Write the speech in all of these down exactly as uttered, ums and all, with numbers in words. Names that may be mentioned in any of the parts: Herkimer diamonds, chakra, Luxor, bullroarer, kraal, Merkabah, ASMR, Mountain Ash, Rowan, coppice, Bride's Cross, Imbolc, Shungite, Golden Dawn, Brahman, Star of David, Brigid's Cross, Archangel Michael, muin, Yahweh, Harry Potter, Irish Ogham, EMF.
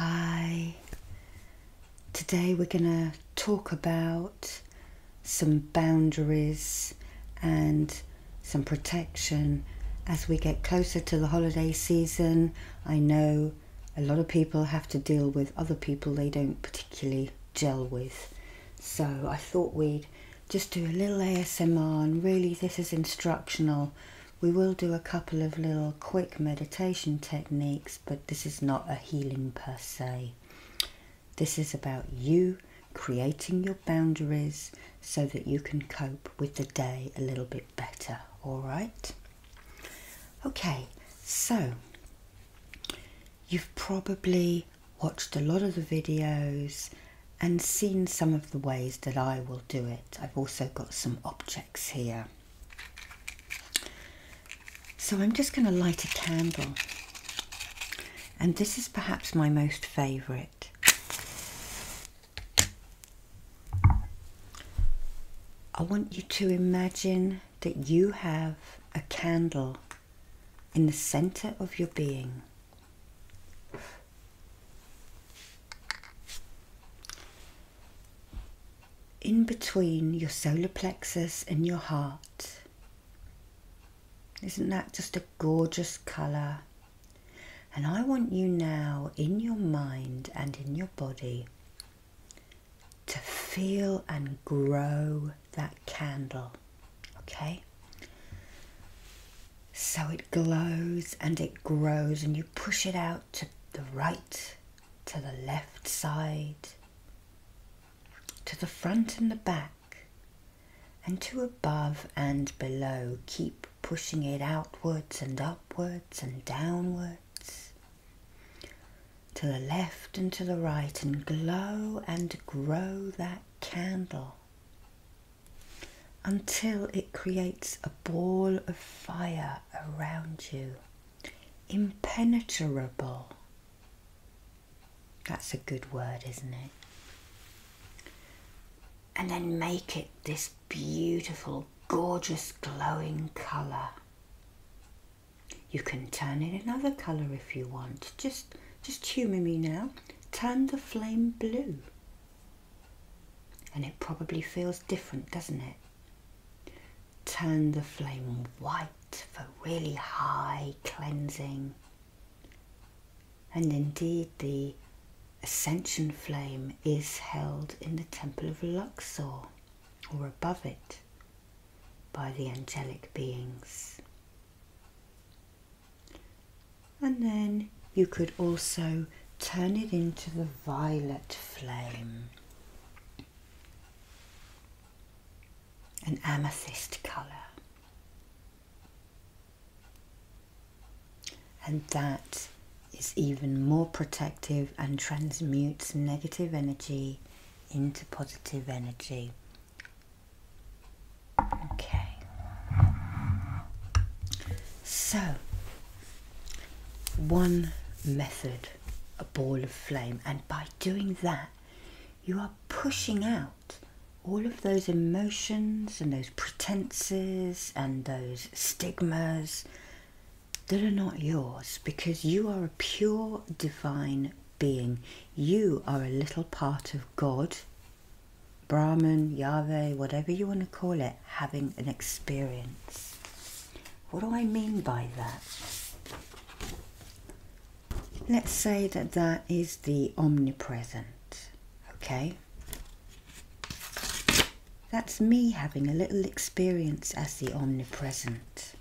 Hi, today we're going to talk about some boundaries and some protection as we get closer to the holiday season. I know a lot of people have to deal with other people they don't particularly gel with, so I thought we'd just do a little A S M R, and really this is instructional. We will do a couple of little quick meditation techniques, but this is not a healing per se. This is about you creating your boundaries so that you can cope with the day a little bit better, all right? Okay, so you've probably watched a lot of the videos and seen some of the ways that I will do it. I've also got some objects here. So I'm just going to light a candle, and this is perhaps my most favourite. I want you to imagine that you have a candle in the centre of your being. In between your solar plexus and your heart. Isn't that just a gorgeous colour? And I want you now, in your mind and in your body, to feel and grow that candle, okay? So it glows and it grows, and you push it out to the right, to the left side, to the front and the back, and to above and below. Keep pushing it outwards and upwards and downwards, to the left and to the right, and glow and grow that candle until it creates a ball of fire around you, impenetrable. That's a good word, isn't it? And then make it this beautiful, gorgeous, glowing colour. You can turn it another colour if you want. Just, just humour me now. Turn the flame blue. And it probably feels different, doesn't it? Turn the flame white for really high cleansing. And indeed, the Ascension flame is held in the Temple of Luxor, or above it, by the angelic beings. And then you could also turn it into the violet flame, an amethyst colour. And that is even more protective and transmutes negative energy into positive energy. Okay. So, one method, a ball of flame, and by doing that, you are pushing out all of those emotions and those pretenses and those stigmas that are not yours, because you are a pure divine being. You are a little part of God, Brahman, Yahweh, whatever you want to call it, having an experience. What do I mean by that? Let's say that that is the omnipresent, okay? That's me having a little experience as the omnipresent.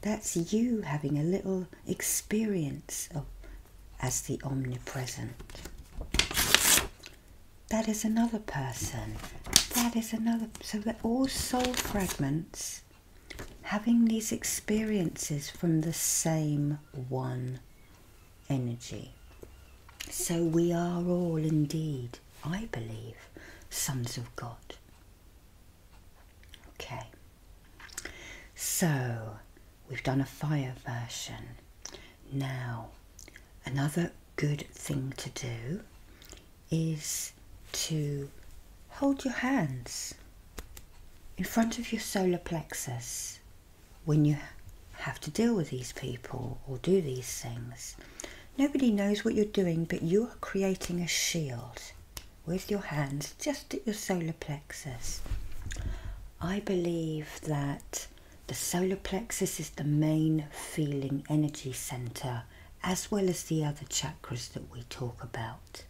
That's you having a little experience of, as the omnipresent. That is another person. That is another. So they're all soul fragments having these experiences from the same one energy. So we are all indeed, I believe, sons of God. Okay. So we've done a fire version. Now, another good thing to do is to hold your hands in front of your solar plexus when you have to deal with these people or do these things. Nobody knows what you're doing, but you are creating a shield with your hands just at your solar plexus. I believe that the solar plexus is the main feeling energy center, as well as the other chakras that we talk about.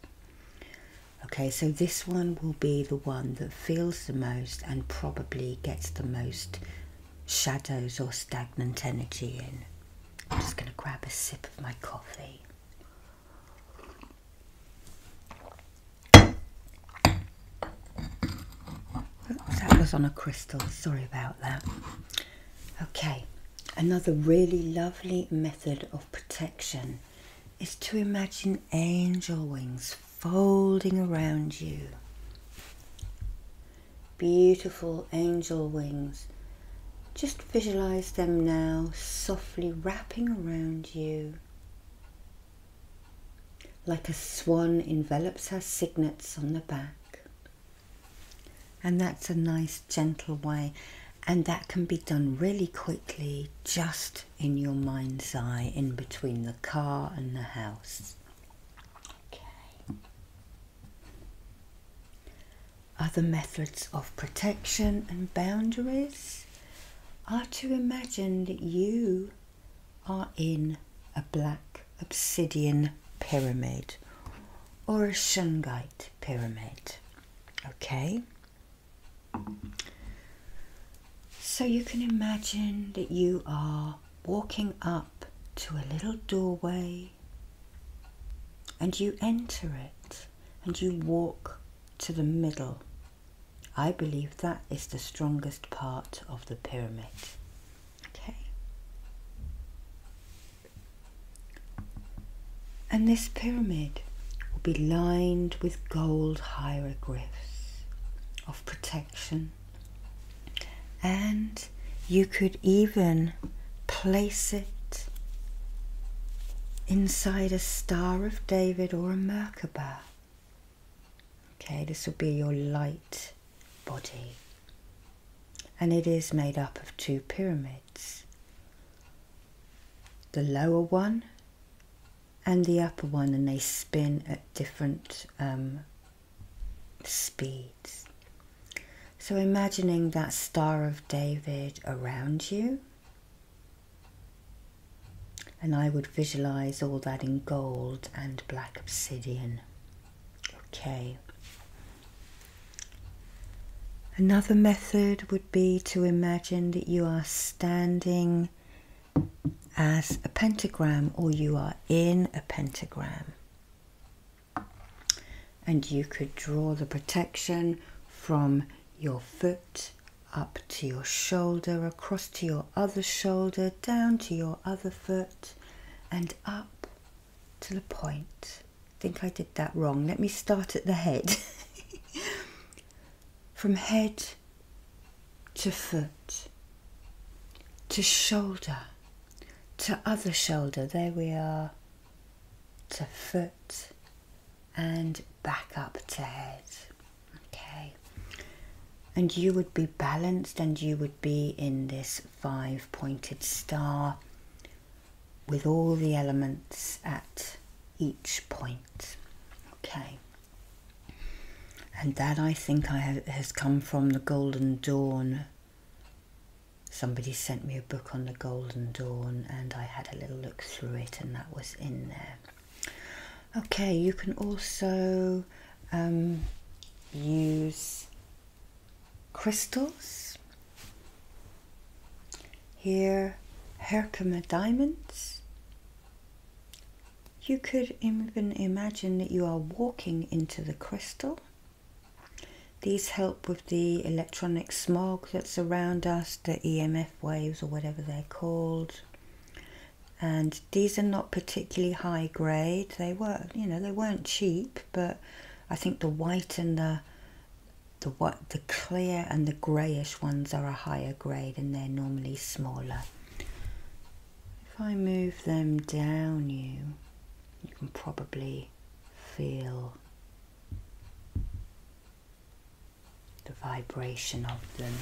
Okay, so this one will be the one that feels the most and probably gets the most shadows or stagnant energy in. I'm just going to grab a sip of my coffee. Oops, that was on a crystal, sorry about that. Okay, another really lovely method of protection is to imagine angel wings folding around you. Beautiful angel wings. Just visualize them now, softly wrapping around you. Like a swan envelops her cygnets on the back. And that's a nice gentle way. And that can be done really quickly, just in your mind's eye, in between the car and the house. Okay. Other methods of protection and boundaries are to imagine that you are in a black obsidian pyramid or a Shungite pyramid, okay? So you can imagine that you are walking up to a little doorway and you enter it and you walk to the middle. I believe that is the strongest part of the pyramid. Okay. And this pyramid will be lined with gold hieroglyphs of protection. And you could even place it inside a Star of David or a Merkabah. Okay, this will be your light body, and it is made up of two pyramids, the lower one and the upper one, and they spin at different um, speeds. So imagining that Star of David around you, and I would visualize all that in gold and black obsidian. Okay. Another method would be to imagine that you are standing as a pentagram, or you are in a pentagram. And you could draw the protection from your foot up to your shoulder, across to your other shoulder, down to your other foot, and up to the point. I think I did that wrong. Let me start at the head. From head to foot, to shoulder, to other shoulder, there we are, to foot, and back up to head, okay. And you would be balanced and you would be in this five-pointed star with all the elements at each point, okay. And that, I think, I ha has come from the Golden Dawn. Somebody sent me a book on the Golden Dawn and I had a little look through it, and that was in there. Okay, you can also um, use crystals. Here, Herkimer diamonds. You could even imagine that you are walking into the crystal. These help with the electronic smog that's around us, the E M F waves or whatever they're called. And these are not particularly high grade. They were, you know, they weren't cheap, but I think the white and the the what the clear and the greyish ones are a higher grade, and they're normally smaller. If I move them down you, you can probably feel the vibration of them.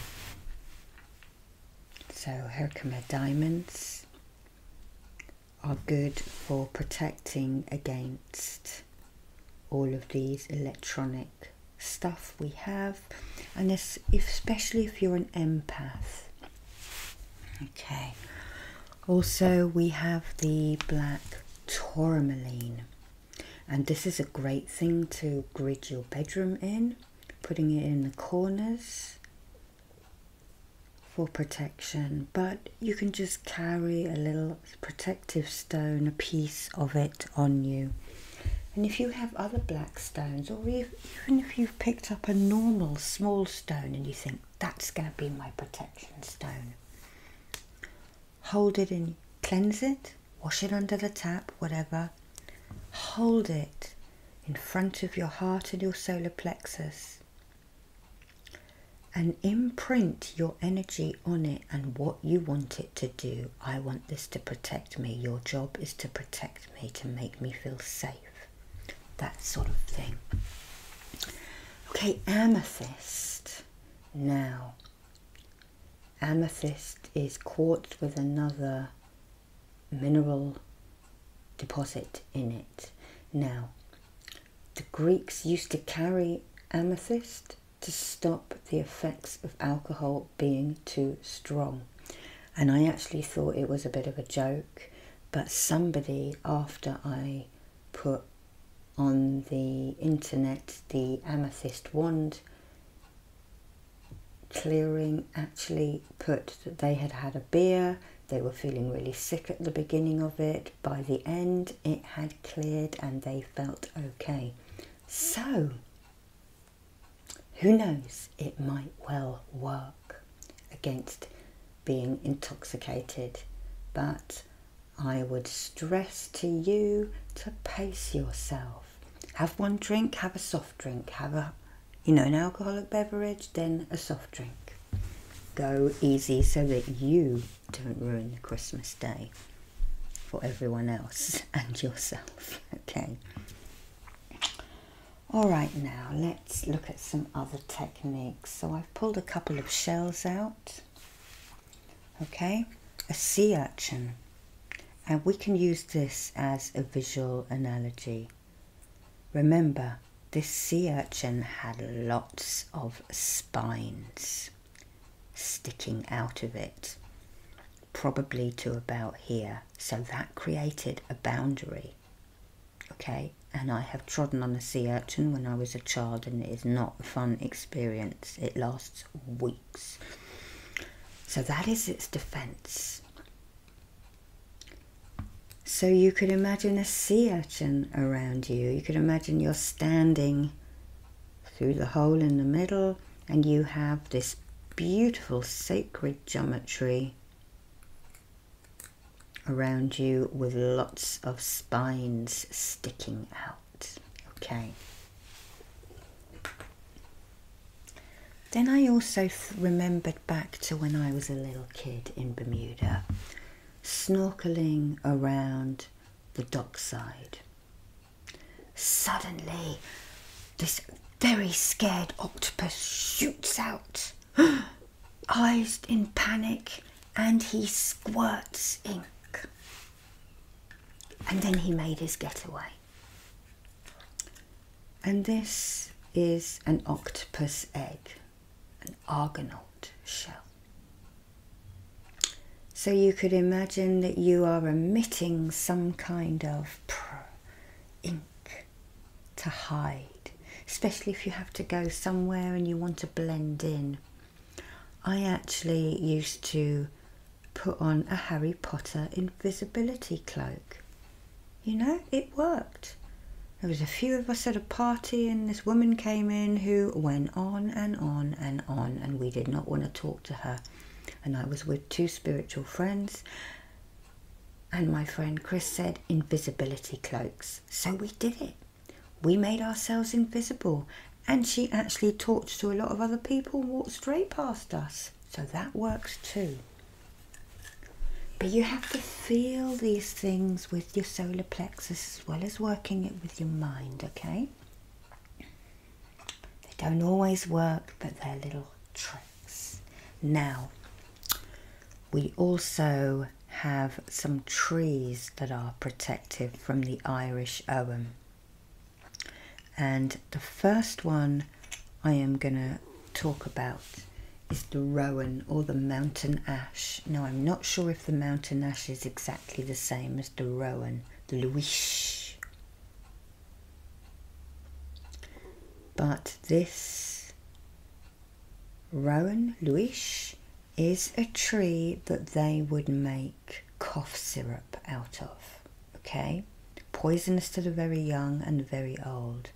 So Herkimer diamonds are good for protecting against all of these electronic stuff we have, and this especially if you're an empath. Okay, also we have the black tourmaline, and this is a great thing to grid your bedroom in, putting it in the corners for protection, but you can just carry a little protective stone, a piece of it on you. And if you have other black stones, or if, even if you've picked up a normal small stone and you think that's going to be my protection stone, hold it and cleanse it, wash it under the tap, whatever, hold it in front of your heart and your solar plexus, and imprint your energy on it and what you want it to do. I want this to protect me. Your job is to protect me, to make me feel safe. That sort of thing. Okay, amethyst. Now, amethyst is quartz with another mineral deposit in it. Now, the Greeks used to carry amethyst to stop the effects of alcohol being too strong, and I actually thought it was a bit of a joke, but somebody, after I put on the internet the amethyst wand clearing, actually put that they had had a beer, they were feeling really sick at the beginning of it, by the end it had cleared and they felt okay. So who knows, it might well work against being intoxicated, but I would stress to you to pace yourself. Have one drink, have a soft drink, have a, you know, an alcoholic beverage, then a soft drink. Go easy so that you don't ruin the Christmas day for everyone else and yourself, okay? All right, now let's look at some other techniques. So I've pulled a couple of shells out, okay, a sea urchin, and we can use this as a visual analogy. Remember, this sea urchin had lots of spines sticking out of it, probably to about here, so that created a boundary, okay? And I have trodden on a sea urchin when I was a child, and it is not a fun experience. It lasts weeks. So that is its defense. So you could imagine a sea urchin around you. You could imagine you're standing through the hole in the middle, and you have this beautiful sacred geometry around you with lots of spines sticking out, okay? Then I also th remembered back to when I was a little kid in Bermuda, snorkeling around the dockside. Suddenly, this very scared octopus shoots out, eyes in panic, and he squirts ink. And then he made his getaway. And this is an octopus egg, an argonaut shell. So you could imagine that you are emitting some kind of ink to hide, especially if you have to go somewhere and you want to blend in. I actually used to put on a Harry Potter invisibility cloak. You know, it worked. There was a few of us at a party, and this woman came in who went on and on and on, and we did not want to talk to her. And I was with two spiritual friends, and my friend Chris said, invisibility cloaks. So we did it. We made ourselves invisible, and she actually talked to a lot of other people, walked straight past us. So that works too. But you have to feel these things with your solar plexus as well as working it with your mind, okay? They don't always work, but they're little tricks. Now, we also have some trees that are protective from the Irish Ogham. And the first one I am going to talk about is the Rowan or the Mountain Ash. Now I'm not sure if the Mountain Ash is exactly the same as the Rowan, the Louish. But this Rowan, Louish, is a tree that they would make cough syrup out of, okay? Poisonous to the very young and the very old.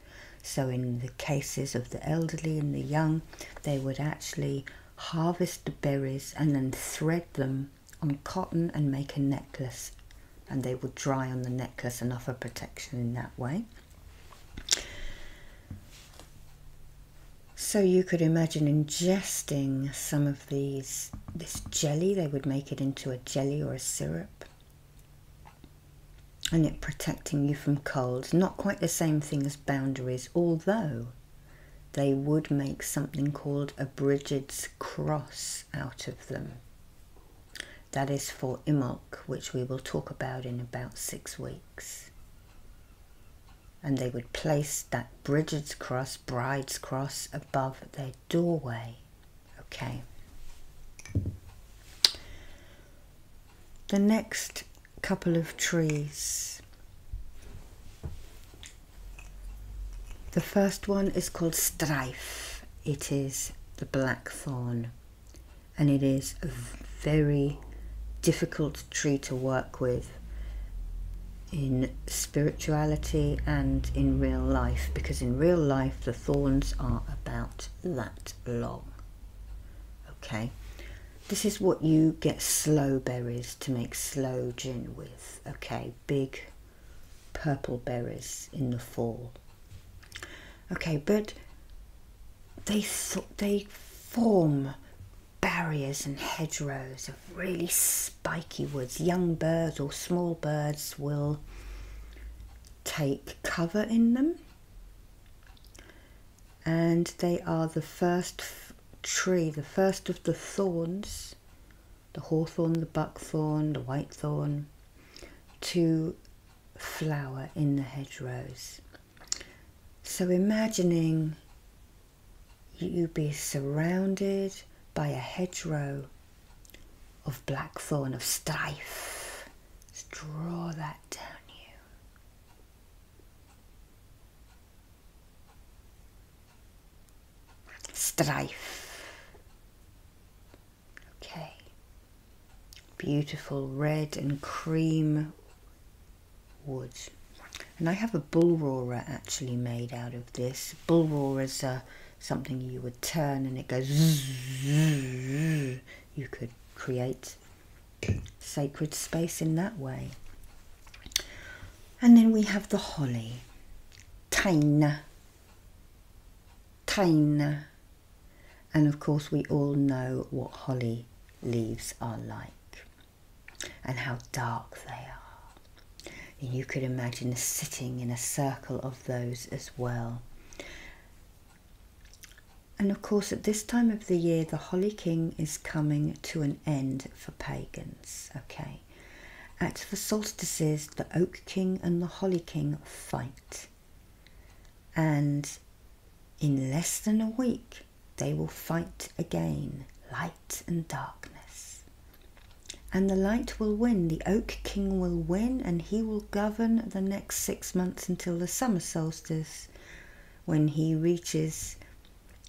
So in the cases of the elderly and the young, they would actually harvest the berries and then thread them on cotton and make a necklace, and they would dry on the necklace and offer protection in that way. So you could imagine ingesting some of these, this jelly. They would make it into a jelly or a syrup, and it protecting you from cold. Not quite the same thing as boundaries, although they would make something called a Brigid's Cross out of them. That is for Imbolc, which we will talk about in about six weeks. And they would place that Brigid's Cross, Bride's Cross, above their doorway, okay? The next couple of trees. The first one is called Strife. It is the blackthorn, and it is a very difficult tree to work with in spirituality and in real life, because in real life the thorns are about that long, okay? This is what you get sloe berries to make sloe gin with, okay? Big purple berries in the fall. Okay, but they, th they form barriers and hedgerows of really spiky woods. Young birds or small birds will take cover in them. And they are the first tree, the first of the thorns, the hawthorn, the buckthorn, the whitethorn, to flower in the hedgerows. So imagining you be surrounded by a hedgerow of blackthorn, of strife. Just draw that down you. Strife. Beautiful red and cream wood. And I have a bullroarer actually made out of this. Bullroarers are something you would turn and it goes zzz, zzz. You could create sacred space in that way. And then we have the holly. Taina. Taina. And of course we all know what holly leaves are like, and how dark they are. And you could imagine sitting in a circle of those as well. And of course at this time of the year the Holly King is coming to an end for pagans, okay? At the solstices the Oak King and the Holly King fight, and in less than a week they will fight again, light and darkness. And the light will win, the Oak King will win, and he will govern the next six months until the summer solstice, when he reaches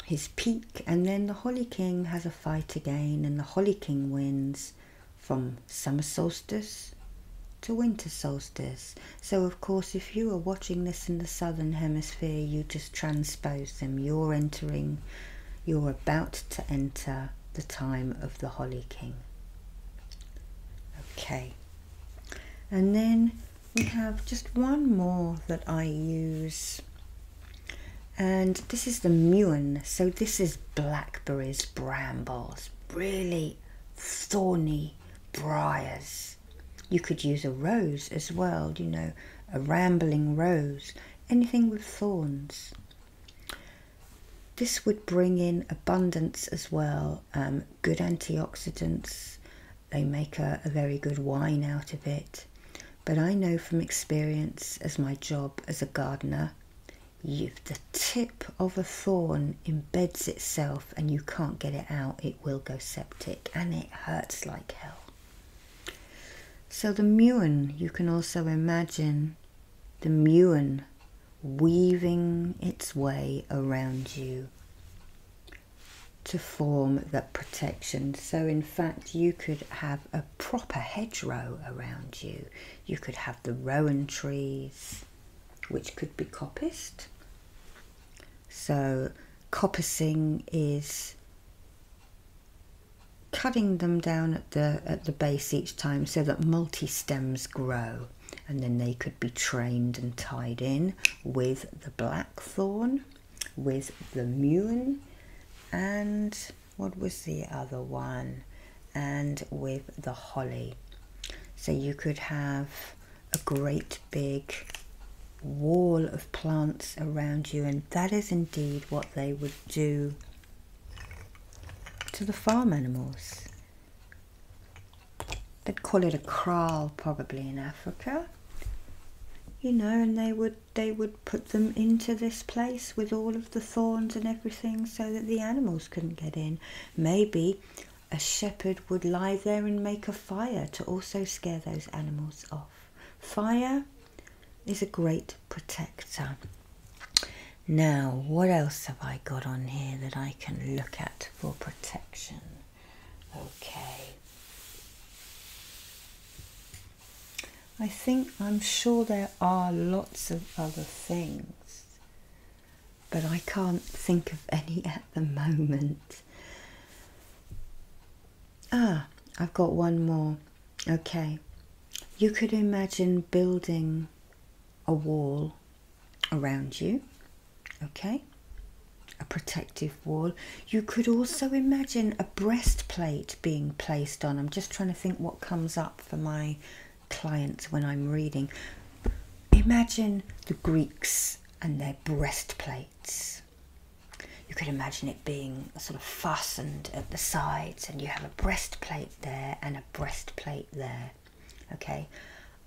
his peak. And then the Holly King has a fight again, and the Holly King wins from summer solstice to winter solstice. So of course if you are watching this in the southern hemisphere, you just transpose them. You're entering, you're about to enter the time of the Holly King. Okay, and then we have just one more that I use, and this is the muin. So this is blackberries, brambles, really thorny briars. You could use a rose as well, you know, a rambling rose, anything with thorns. This would bring in abundance as well, um, good antioxidants, They make a, a very good wine out of it. But I know from experience as my job as a gardener, if the tip of a thorn embeds itself and you can't get it out, it will go septic and it hurts like hell. So the muin, you can also imagine the muin weaving its way around you to form that protection. So in fact you could have a proper hedgerow around you. You could have the rowan trees, which could be coppiced. So coppicing is cutting them down at the at the base each time so that multi-stems grow, and then they could be trained and tied in with the blackthorn, with the muin, and what was the other one, and with the holly. So you could have a great big wall of plants around you, and that is indeed what they would do to the farm animals. They'd call it a kraal probably in Africa, you know, and they would they would put them into this place with all of the thorns and everything so that the animals couldn't get in. Maybe a shepherd would lie there and make a fire to also scare those animals off. Fire is a great protector. Now, what else have I got on here that I can look at for protection? Okay. I think, I'm sure there are lots of other things, but I can't think of any at the moment. Ah, I've got one more. Okay. You could imagine building a wall around you, okay? A protective wall. You could also imagine a breastplate being placed on. I'm just trying to think what comes up for my clients when I'm reading. Imagine the Greeks and their breastplates. You could imagine it being sort of fastened at the sides, and you have a breastplate there and a breastplate there. Okay,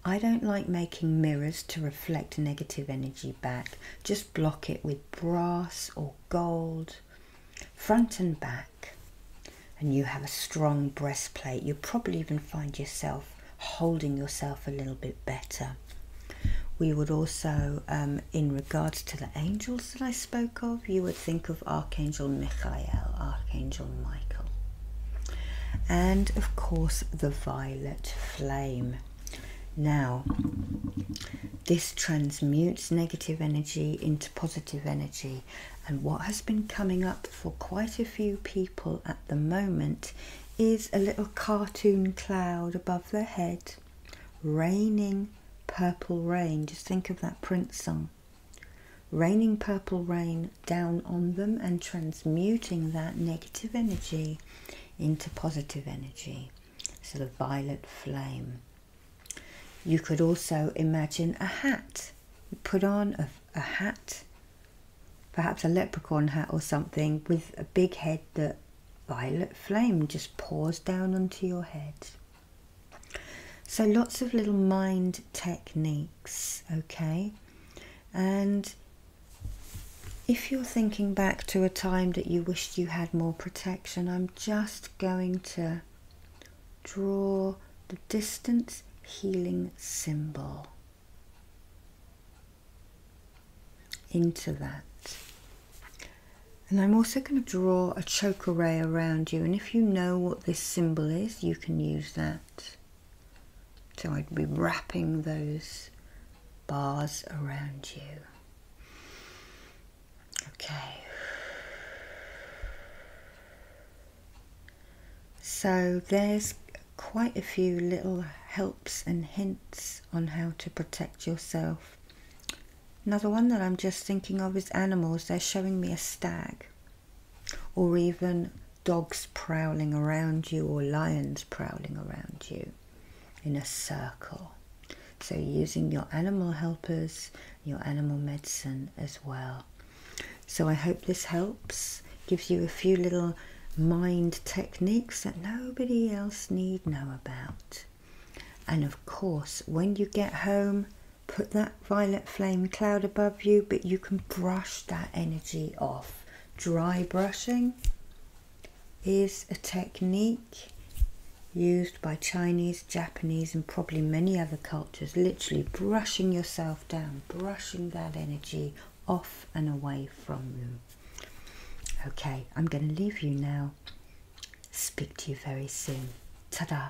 I don't like making mirrors to reflect negative energy back. Just block it with brass or gold, front and back, and you have a strong breastplate. You'll probably even find yourself holding yourself a little bit better. We would also, um, in regards to the angels that I spoke of, you would think of Archangel Michael, Archangel Michael. And of course the violet flame. Now, this transmutes negative energy into positive energy, and what has been coming up for quite a few people at the moment is a little cartoon cloud above their head, raining purple rain. Just think of that Prince song. Raining purple rain down on them and transmuting that negative energy into positive energy. So the violet flame. You could also imagine a hat. You put on a, a hat, perhaps a leprechaun hat or something, with a big head that violet flame just pours down onto your head. So lots of little mind techniques, okay? And if you're thinking back to a time that you wished you had more protection, I'm just going to draw the distance healing symbol into that. And I'm also going to draw a choker ray around you, and if you know what this symbol is, you can use that. So I'd be wrapping those bars around you. Okay. So there's quite a few little helps and hints on how to protect yourself. Another one that I'm just thinking of is animals. They're showing me a stag, or even dogs prowling around you, or lions prowling around you in a circle. So using your animal helpers, your animal medicine as well. So I hope this helps, gives you a few little mind techniques that nobody else need know about. And of course, when you get home, put that violet flame cloud above you, but you can brush that energy off. Dry brushing is a technique used by Chinese, Japanese, and probably many other cultures, literally brushing yourself down, brushing that energy off and away from you. Okay, I'm going to leave you now. Speak to you very soon. Ta-da!